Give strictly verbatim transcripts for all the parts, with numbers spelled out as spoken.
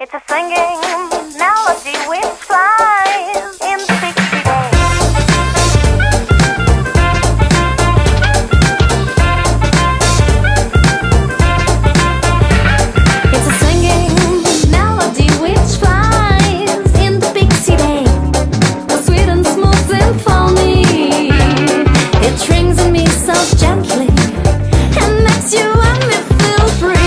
It's a singing melody we find in sixty days. It's a singing melody which flies in the pixie day, a sweet and smooth symphony. It rings in me so gently and makes you and me feel free.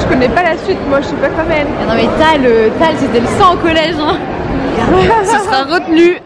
Je connais pas la suite, moi je suis pas quand même. Non mais Tal, Tal c'était le sang au collège, hein. Ce sera retenu.